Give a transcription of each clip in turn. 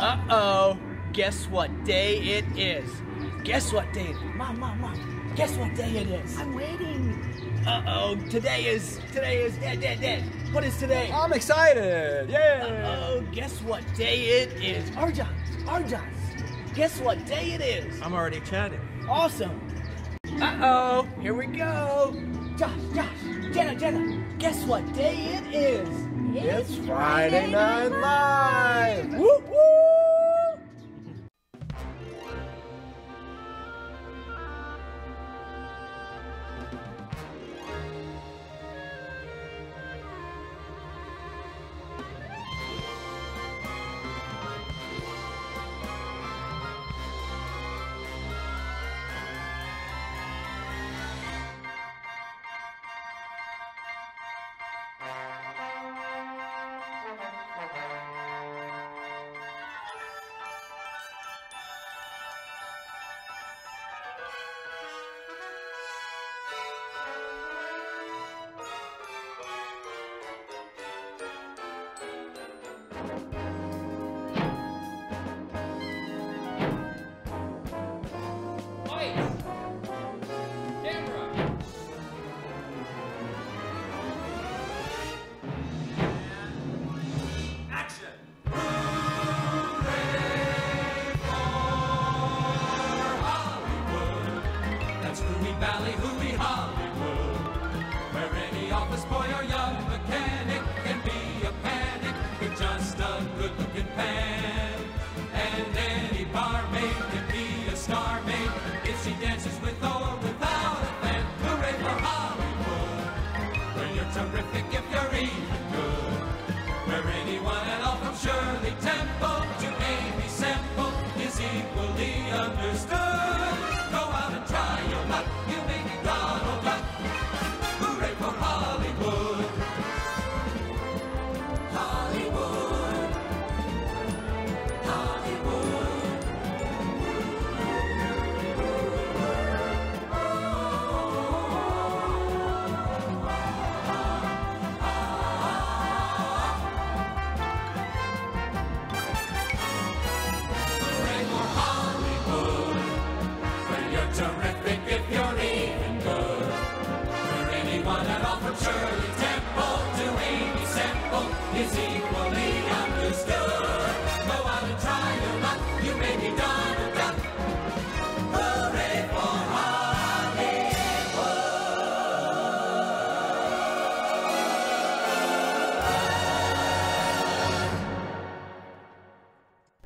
Uh-oh. Guess what day it is. Guess what day it is. Mom. Guess what day it is. I'm waiting. Uh-oh. Today is dead. What is today? I'm excited. Yeah. Uh-oh. Guess what day it is. Arjan. Guess what day it is. I'm already chatting. Awesome. Uh-oh. Here we go. Josh. Jenna. Guess what day it is. It's Friday Night Live. Woo.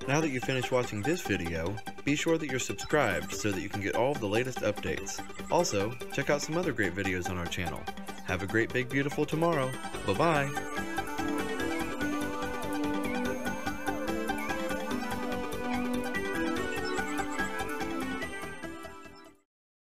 Now that you've finished watching this video, be sure that you're subscribed so that you can get all of the latest updates. Also, check out some other great videos on our channel. Have a great big beautiful tomorrow. Bye-bye!